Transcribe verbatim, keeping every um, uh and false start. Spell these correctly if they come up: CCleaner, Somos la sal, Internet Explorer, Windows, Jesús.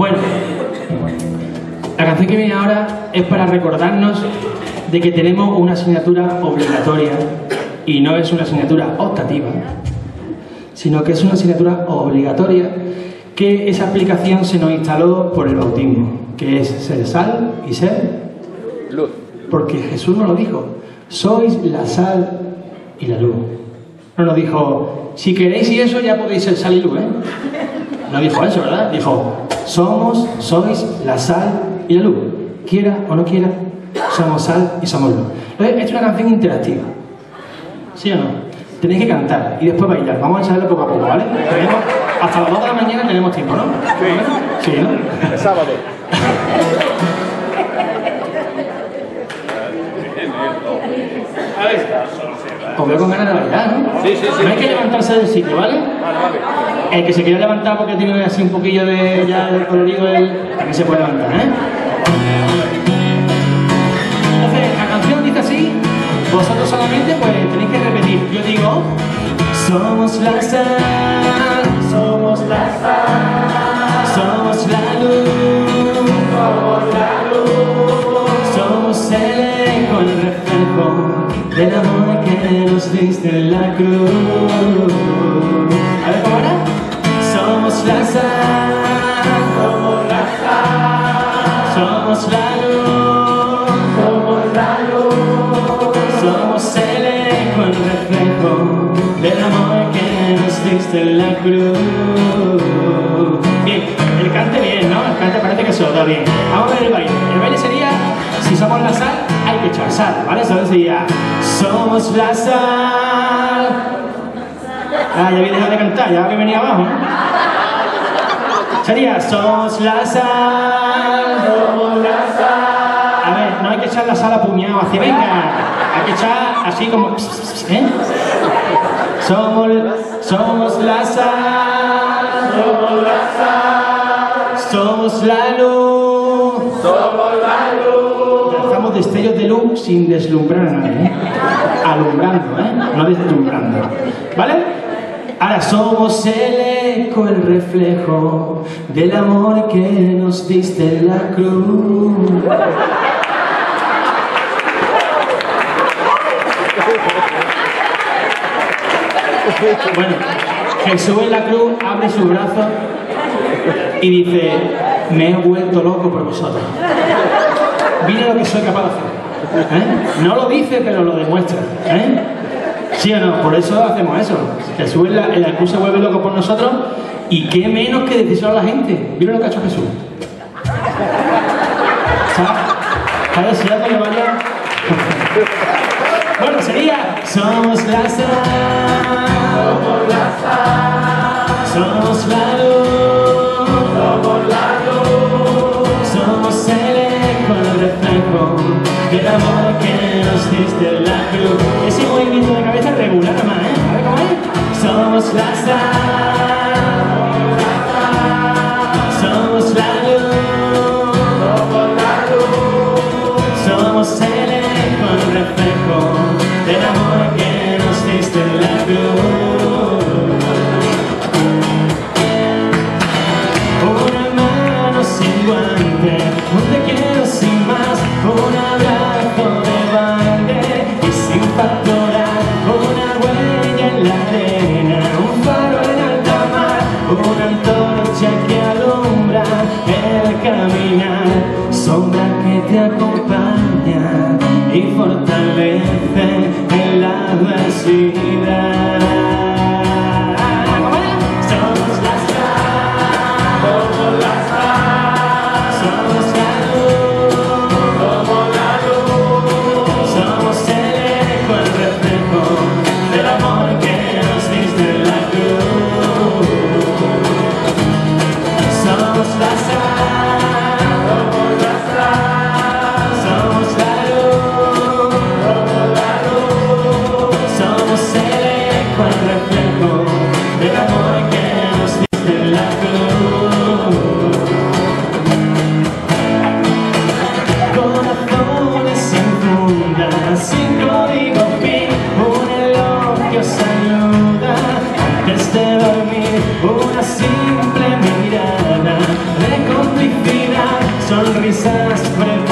Bueno, la canción que viene ahora es para recordarnos de que tenemos una asignatura obligatoria, y no es una asignatura optativa, sino que es una asignatura obligatoria, que esa aplicación se nos instaló por el bautismo, que es ser sal y ser luz, porque Jesús nos lo dijo: sois la sal y la luz. No nos dijo: si queréis y eso ya podéis ser sal y luz, ¿eh? No dijo eso, ¿verdad? Dijo: somos, sois la sal y la luz, quiera o no quiera, somos sal y somos luz. Entonces, es una canción interactiva, ¿sí o no? Tenéis que cantar y después bailar. Vamos a ensayarlo poco a poco, ¿vale? Tenemos, hasta las dos de la mañana tenemos tiempo, ¿no? Sí, sí, ¿no? El sábado. Os veo con ganas de bailar, ¿no? Sí, sí, sí. No hay que levantarse del sitio, ¿vale? Vale, vale. El que se quiera levantar porque tiene así un poquillo de, ya de colorido, el... también se puede levantar, ¿eh? Entonces, la canción dice así. Vosotros solamente pues tenéis que repetir. Yo digo: somos la sal, somos la sal, somos la luz, somos la luz, somos el eco, el reflejo del amor que nos diste en la cruz. A ver, ¿cómo era? Somos la sal, somos la sal, somos la luz, somos la luz, somos el eco, el reflejo del amor que nos diste en la cruz. Bien, el cante bien, ¿no? El cante parece que se lo da bien. Vamos a ver el baile. El baile sería: si somos la sal, hay que echar sal, ¿vale? Eso sería: somos la sal. Ah, ya había dejado de cantar, ya que venía abajo, ¿no? Sería: somos la sal, somos la sal. A ver, no hay que echar la sal a puñado, así, venga. Hay que echar así como... ¿eh? Somos, somos la sal, somos la sal, somos la luz, somos la luz. Lanzamos destellos de luz sin deslumbrar a nadie, ¿eh? Alumbrando, ¿eh? No deslumbrando, ¿vale? Ahora: somos el eco, el reflejo del amor que nos diste en la cruz. Bueno, Jesús en la cruz abre su brazo y dice: me he vuelto loco por vosotros. Mira lo que soy capaz de hacer, ¿eh? No lo dice, pero lo demuestra, ¿eh? ¿Sí o no? Por eso hacemos eso. Jesús en la, en la cruz se vuelve loco por nosotros, y qué menos que decírselo a la gente. Mira lo que ha hecho Jesús. Está deseado que vaya. Bueno, sería: somos la sal, somos la sal, somos la luz, somos la luz, somos el eco, el reflejo del amor que nos diste en la cruz. Ese movimiento de cabeza regular más, ¿eh? A ver cómo es. Somos la sal, somos la luz, somos la luz, somos el eco, el reflejo del amor que nos diste en la cruz. Una mano sin guante, un te quiero sin más, un abrazo de baile y sin factorar, una huella en la arena, un faro en alta mar, una antorcha que alumbra el caminar, sombra que te acompaña y fortalece en la adversidad. Somos la sal, somos la sal, desastre.